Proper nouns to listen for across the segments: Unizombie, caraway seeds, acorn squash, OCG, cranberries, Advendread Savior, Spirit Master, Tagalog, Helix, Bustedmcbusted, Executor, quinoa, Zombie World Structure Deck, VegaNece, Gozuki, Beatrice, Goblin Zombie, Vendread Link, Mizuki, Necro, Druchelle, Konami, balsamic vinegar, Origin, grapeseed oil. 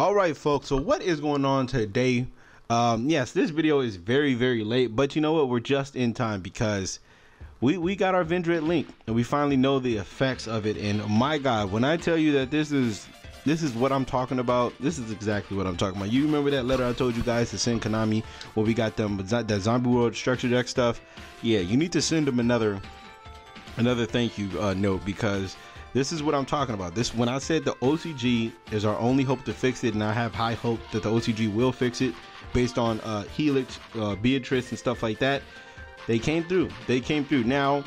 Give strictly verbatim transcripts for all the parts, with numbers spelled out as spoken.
All right, folks, so what is going on today? Um, yes, this video is very, very late, but you know what? We're just in time because we, we got our Vendread Link and we finally know the effects of it. And my God, when I tell you that this is, this is what I'm talking about, this is exactly what I'm talking about. You remember that letter I told you guys to send Konami where we got them, that Zombie World Structure Deck stuff? Yeah, you need to send them another, another thank you uh, note because this is what I'm talking about. This, when I said the O C G is our only hope to fix it, and I have high hope that the O C G will fix it based on uh, Helix, uh, Beatrice, and stuff like that. They came through. They came through. Now,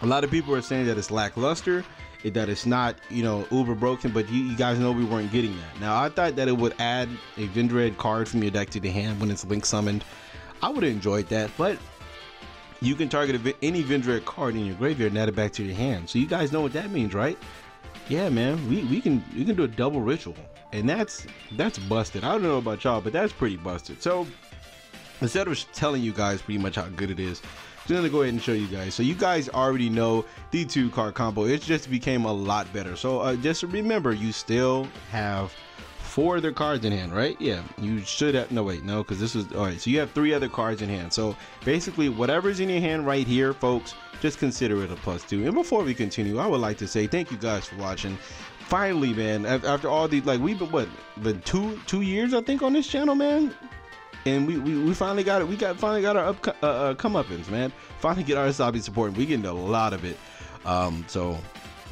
a lot of people are saying that it's lackluster, that it's not, you know, uber broken, but you, you guys know we weren't getting that. Now, I thought that it would add a Vendread card from your deck to the hand when it's Link summoned. I would have enjoyed that, but you can target any Vendread card in your graveyard and add it back to your hand. So you guys know what that means, right? Yeah, man, we, we can you can do a double ritual. And that's that's busted. I don't know about y'all, but that's pretty busted. So instead of telling you guys pretty much how good it is, I'm just gonna go ahead and show you guys. So you guys already know the two card combo. It just became a lot better. So uh, just remember, you still have four other cards in hand, right? Yeah, you should have, no wait, no, because this is, all right, so you have three other cards in hand. So basically whatever's in your hand right here, folks, just consider it a plus two. And before we continue, I would like to say thank you guys for watching. Finally, man, after all these, like, we've been, what, been two two years, I think, on this channel, man, and we we, we finally got it. We got finally got our up uh, uh, comeuppance, man. Finally get our Zombie support. We getting a lot of it, um so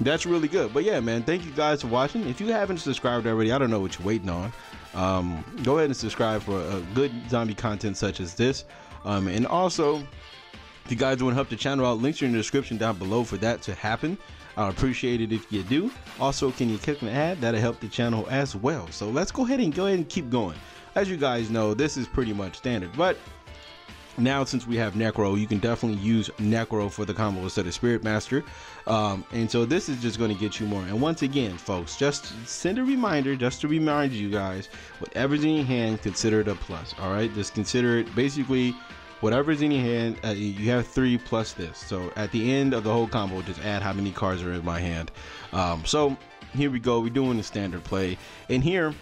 that's really good. But yeah, man, thank you guys for watching. If you haven't subscribed already, I don't know what you're waiting on. Um, go ahead and subscribe for uh, good zombie content such as this. Um, and also, if you guys want to help the channel out, links are in the description down below for that to happen. I appreciate it if you do. Also, can you click an ad? That'll help the channel as well. So let's go ahead and go ahead and keep going. As you guys know, this is pretty much standard, but now, since we have Necro, you can definitely use Necro for the combo instead of Spirit Master. Um, and so this is just going to get you more. And once again, folks, just send a reminder, just to remind you guys, whatever's in your hand, consider it a plus. All right, just consider it basically whatever's in your hand. Uh, you have three plus this. So at the end of the whole combo, just add how many cards are in my hand. Um, so here we go. We're doing the standard play. And here,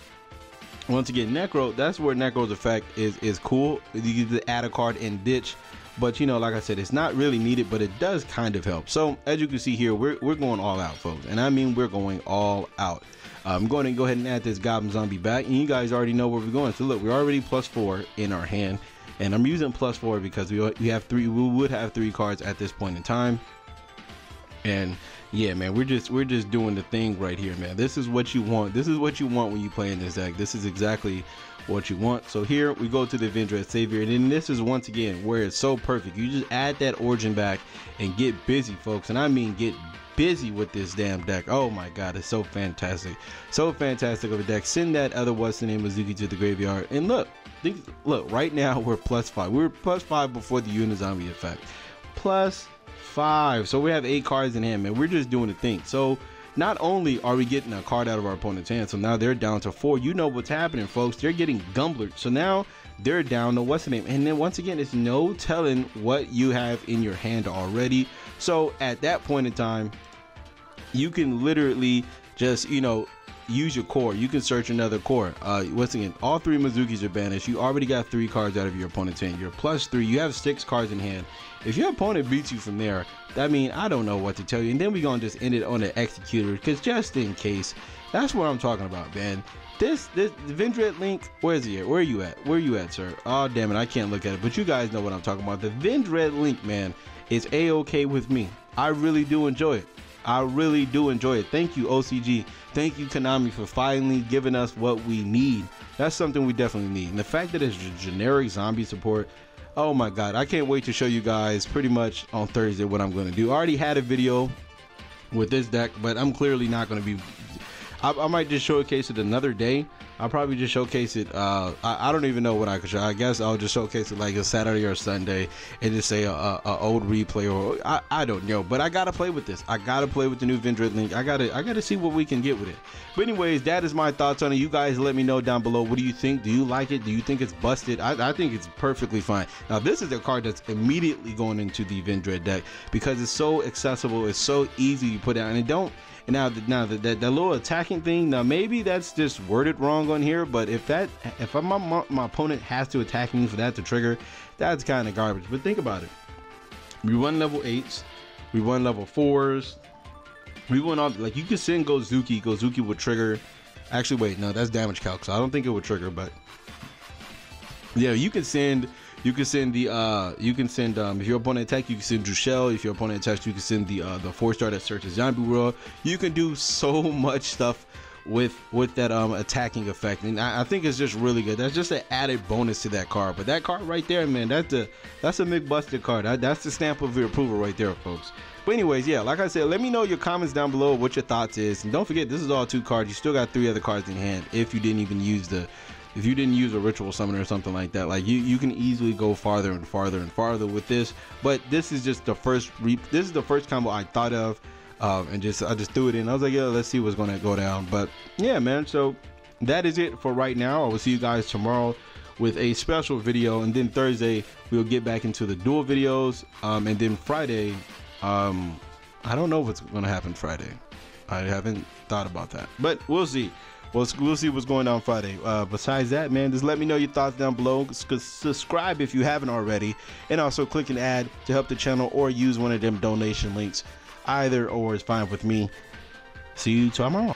once again, Necro, that's where Necro's effect is is cool. You can add a card and ditch, but you know, like I said, it's not really needed, but it does kind of help. So as you can see here, we're, we're going all out, folks, and I mean we're going all out. I'm going to go ahead and add this Goblin Zombie back, and you guys already know where we're going. So look, we're already plus four in our hand, and I'm using plus four because we, we have three we would have three cards at this point in time. And yeah, man, we're just we're just doing the thing right here, man. This is what you want. This is what you want when you play in this deck. This is exactly what you want. So here we go to the Advendread Savior, and then this is once again where it's so perfect. You just add that Origin back and get busy, folks. And I mean get busy with this damn deck. Oh my God, it's so fantastic, so fantastic of a deck. Send that other what's the name Mizuki to the graveyard, and look, think, look, right now we're plus five. We were plus five before the Unizombie effect. Plus five, so we have eight cards in hand, man. We're just doing the thing. So not only are we getting a card out of our opponent's hand, so now they're down to four. You know what's happening, folks. They're getting gumblered, so now they're down to what's the name, and then once again, it's no telling what you have in your hand already. So at that point in time, you can literally just, you know, use your core. You can search another core. Uh, once again, all three Mizukis are banished. You already got three cards out of your opponent's hand. You're plus three. You have six cards in hand. If your opponent beats you from there, I mean, I don't know what to tell you. And then we're going to just end it on an Executor, because just in case, that's what I'm talking about, man. This, this, the Vendread Link, where's he at? Where are you at? Where are you at, sir? Oh, damn it, I can't look at it, but you guys know what I'm talking about. The Vendread Link, man, is A-okay with me. I really do enjoy it. I really do enjoy it. Thank you, O C G. Thank you, Konami, for finally giving us what we need. That's something we definitely need. And the fact that it's generic zombie support, oh my God, I can't wait to show you guys pretty much on Thursday what I'm going to do. I already had a video with this deck, but I'm clearly not going to be, I, I might just showcase it another day. I'll probably just showcase it. Uh, I, I don't even know what I could show. I guess I'll just showcase it like a Saturday or Sunday and just say a, a, a old replay, or I, I don't know. But I gotta play with this. I gotta play with the new Vendread Link. I gotta I gotta see what we can get with it. But anyways, that is my thoughts on it. You guys let me know down below. What do you think? Do you like it? Do you think it's busted? I, I think it's perfectly fine. Now this is a card that's immediately going into the Vendread deck because it's so accessible. It's so easy to put out, and it don't. And now, the, now the, the, the little attacking thing, now maybe that's just worded wrong on here, but if that, if I, my, my opponent has to attack me for that to trigger, that's kind of garbage. But think about it. We won level eights, we won level fours, we won all, like you could send Gozuki, Gozuki would trigger, actually wait, no, that's damage calc, so I don't think it would trigger, but yeah, you could send, you can send the, uh, you can send, um, if your opponent attacks, you can send Druchelle. If your opponent attacks, you can send the, uh, the four star that searches Zombie World. You can do so much stuff with, with that, um, attacking effect. And I, I think it's just really good. That's just an added bonus to that card. But that card right there, man, that's a, that's a McBusted card. That, that's the stamp of your approval right there, folks. But anyways, yeah, like I said, let me know your comments down below what your thoughts is. And don't forget, this is all two cards. You still got three other cards in hand if you didn't even use the, if you didn't use a ritual summoner or something like that. Like you you can easily go farther and farther and farther with this, but this is just the first re this is the first combo I thought of, um and just I just threw it in. I was like, yeah, let's see what's gonna go down. But yeah, man, so that is it for right now. I will see you guys tomorrow with a special video, and then Thursday we'll get back into the dual videos, um and then Friday, um I don't know what's gonna happen Friday. I haven't thought about that, but we'll see. Well, we'll see what's going on Friday. Uh, besides that, man, just let me know your thoughts down below. S subscribe if you haven't already. And also click an ad to help the channel or use one of them donation links. Either or is fine with me. See you tomorrow.